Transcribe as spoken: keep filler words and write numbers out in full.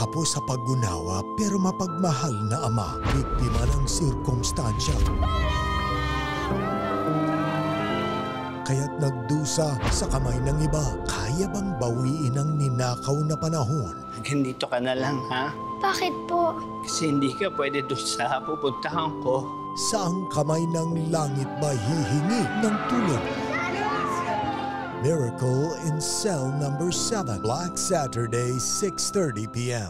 Apo sa paggunawa pero mapagmahal na ama, biktima ng sirkumstansya. Kaya't nagdusa sa kamay ng iba. Kaya bang bawiin ang ninakaw na panahon? Ganito ka na lang, ha? Bakit po? Kasi hindi ka pwede doon sa pupuntahan ko. Saang kamay ng langit ba hihingi ng tulong? Miracle in Cell number seven, Black Saturday, six thirty p m